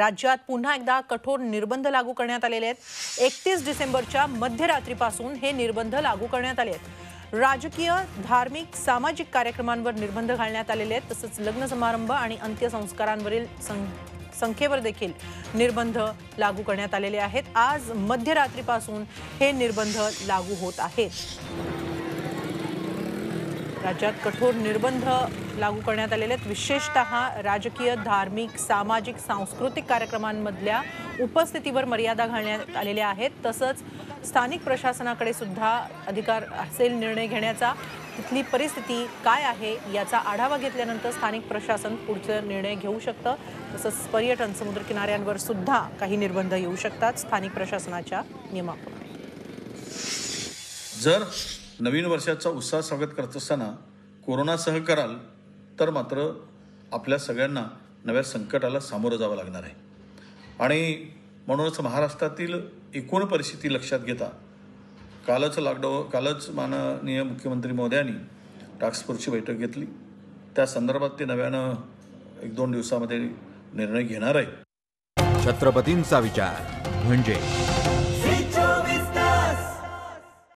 राज्यात पुन्हा एकदा कठोर निर्बंध लागू करण्यात आलेले आहेत। 31 डिसेंबरच्या मध्यरात्रीपासून हे निर्बंध लागू करण्यात आले आहेत। राजकीय, धार्मिक, सामाजिक कार्यक्रमांवर निर्बंध घालण्यात आलेले आहेत। तसेच लग्न समारंभ आणि अंत्यसंस्कारांवरील संख्येवर देखील निर्बंध लागू करण्यात आलेले आहेत। आज मध्यरात्रीपासून हे निर्बंध लागू होत आहेत। राज्यात कठोर निर्बंध लागू करण्यात आलेले आहेत। विशेषतः राजकीय, धार्मिक, सामाजिक, सांस्कृतिक कार्यक्रमांमधल्या उपस्थितीवर मर्यादा घालण्यात आलेल्या आहेत। तसंच स्थानिक प्रशासनाकडे सुद्धा अधिकार असेल निर्णय घेण्याचा। तिथली परिस्थिती काय आहे याचा आढावा घेतल्यानंतर स्थानिक प्रशासन पुढचे निर्णय घेऊ शकतं। तसंच पर्यटन, समुद्र किनाऱ्यांवर सुद्धा काही निर्बंध येऊ शकतात स्थानिक प्रशासनाच्या नियमाप्रमाणे। जर नवीन वर्षाचा उत्साह स्वागत करत असताना कोरोनासह कराल तर मात्र आपल्या सगळ्यांना नव्या संकटाला सामोरं जावं लागणार आहे। आणि म्हणूनच महाराष्ट्रातील एकूण परिस्थिती लक्षात घेता कालच माननीय मुख्यमंत्री महोदयांनी टास्क फोर्सची बैठक घेतली। त्या संदर्भात ते नव्यानं 1-2 दिवसांमध्ये निर्णय घेणार आहे। छत्रपतींचा विचार म्हणजे